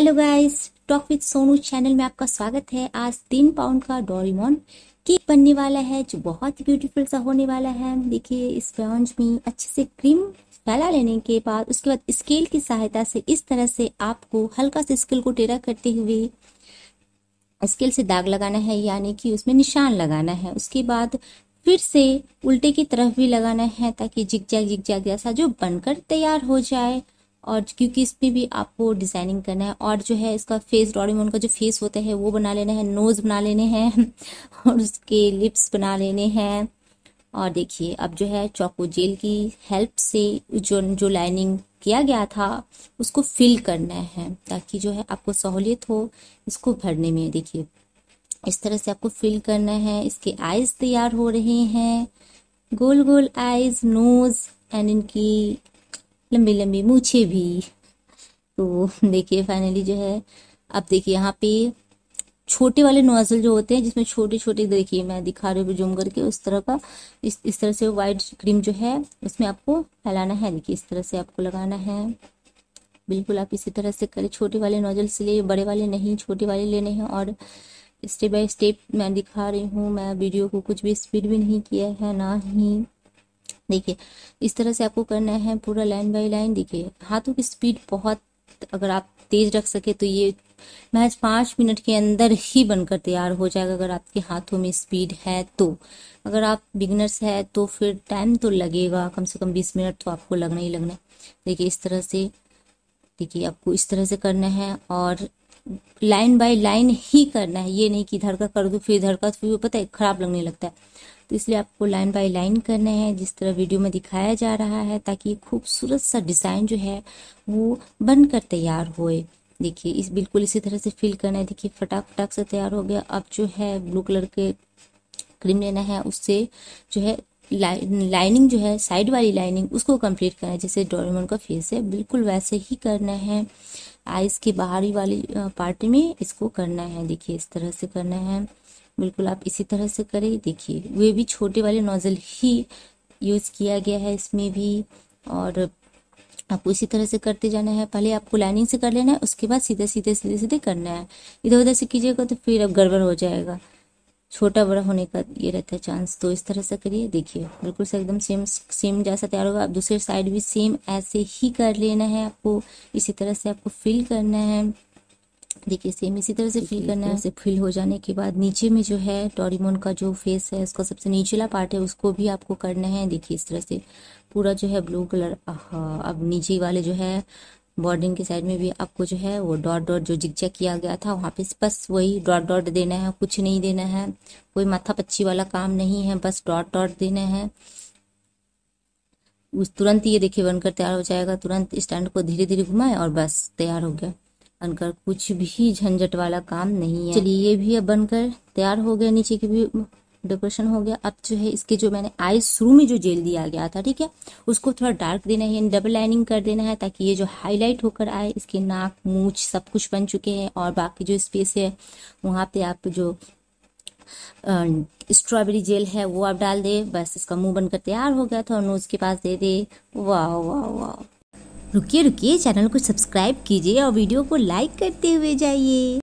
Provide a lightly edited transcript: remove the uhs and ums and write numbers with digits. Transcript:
Hello guys, talk with Sonu channel में आपका स्वागत है। आज 3 पाउंड का डोरेमोन केक बनने वाला है जो बहुत ही ब्यूटीफुल सा होने वाला है। देखिए, इस स्पॉन्ज में अच्छे से क्रीम फैला लेने के बाद उसके बाद स्केल की सहायता से इस तरह से आपको हल्का से स्केल को टेढ़ा करते हुए स्केल से दाग लगाना है, यानी कि उसमें निशान लगाना है। उसके बाद फिर से उल्टे की तरफ भी लगाना है ताकि जिग-जैग जैसा जो बनकर तैयार हो जाए। और क्योंकि इसमें भी आपको डिजाइनिंग करना है और जो है इसका फेस, डोरेमोन का जो फेस होता है वो बना लेना है, नोज बना लेने हैं और उसके लिप्स बना लेने हैं। और देखिए, अब जो है चौको जेल की हेल्प से जो लाइनिंग किया गया था उसको फिल करना है ताकि जो है आपको सहूलियत हो इसको भरने में। देखिए, इस तरह से आपको फिल करना है। इसके आइज तैयार हो रहे हैं, गोल गोल आइज, नोज एंड इनकी लंबी लंबी मूछे भी। तो देखिए, फाइनली जो है अब देखिए यहाँ पे छोटे वाले नोजल जो होते हैं जिसमें छोटे छोटे, देखिए मैं दिखा रही हूँ जूम करके, उस तरह का इस तरह से वाइट क्रीम जो है उसमें आपको फैलाना है। देखिए, इस तरह से आपको लगाना है। बिल्कुल आप इसी तरह से करें। छोटे वाले नोजल से ले, बड़े वाले नहीं, छोटे वाले लेने हैं। और स्टेप बाय स्टेप मैं दिखा रही हूँ। मैं वीडियो को कुछ भी स्पीड भी नहीं किया है ना ही। देखिए, इस तरह से आपको करना है पूरा लाइन बाय लाइन। देखिए, हाथों की स्पीड बहुत अगर आप तेज रख सके तो ये महज 5 मिनट के अंदर ही बनकर तैयार हो जाएगा, अगर आपके हाथों में स्पीड है तो। अगर आप बिगनर्स है तो फिर टाइम तो लगेगा, कम से कम 20 मिनट तो आपको लगना ही लगना है। देखिए, इस तरह से, देखिए आपको इस तरह से करना है और लाइन बाय लाइन ही करना है। ये नहीं कि धड़का कर दो फिर धड़का, फिर पता है खराब लगने लगता है। तो इसलिए आपको लाइन बाय लाइन करना है जिस तरह वीडियो में दिखाया जा रहा है, ताकि खूबसूरत सा डिज़ाइन जो है वो बनकर तैयार होए। देखिए, इस बिल्कुल इसी तरह से फिल करना है। देखिए, फटाक से तैयार हो गया। अब जो है ब्लू कलर के क्रीम लेना है, उससे जो है लाइनिंग जो है साइड वाली लाइनिंग उसको कंप्लीट करना है। जैसे डोरेमोन का फेस है बिल्कुल वैसे ही करना है। आइज के बाहरी वाली पार्ट में इसको करना है। देखिए, इस तरह से करना है। बिल्कुल आप इसी तरह से करें। देखिए, वे भी छोटे वाले नोजल ही यूज़ किया गया है इसमें भी। और आपको इसी तरह से करते जाना है। पहले आपको लाइनिंग से कर लेना है, उसके बाद सीधे करना है। इधर उधर से कीजिएगा तो फिर अब गड़बड़ हो जाएगा, छोटा बड़ा होने का ये रहता है चांस। तो इस तरह से करिए। देखिए, बिल्कुल से एकदम सेम जैसा तैयार होगा। आप दूसरे साइड भी सेम ऐसे ही कर लेना है। आपको इसी तरह से आपको फिल करना है। देखिए, सेम इसी तरह से फिल करना है। इसे फिल हो जाने के बाद नीचे में जो है डोरेमोन का जो फेस है उसका सबसे नीचला पार्ट है उसको भी आपको करना है। देखिए, इस तरह से पूरा जो है ब्लू कलर। अब नीचे वाले जो है बॉर्डर के साइड में भी आपको जो है वो डॉट जो जिगजैग किया गया था वहाँ पे बस वही डॉट देना है, कुछ नहीं देना है। कोई माथा पच्ची वाला काम नहीं है, बस डॉट देना है। उस तुरंत ये देखिए बनकर तैयार हो जाएगा। तुरंत स्टैंड को धीरे धीरे घुमाएं और बस तैयार हो गया। बनकर कुछ भी झंझट वाला काम नहीं है। चलिए, ये भी अब बनकर तैयार हो गया, नीचे की भी डेकोरेशन हो गया। अब जो है इसके जो मैंने आइज शुरू में जो जेल दिया गया था, ठीक है, उसको थोड़ा डार्क देना है, डबल लाइनिंग कर देना है ताकि ये जो हाईलाइट होकर आए। इसके नाक, मूंछ सब कुछ बन चुके हैं और बाकी जो स्पेस है वहाँ पे आप जो स्ट्रॉबेरी जेल है वो आप डाल दे। बस इसका मुंह बनकर तैयार हो गया था और नोज के पास दे दे। वाह वाह वाह! रुकिए, चैनल को सब्सक्राइब कीजिए और वीडियो को लाइक करते हुए जाइए।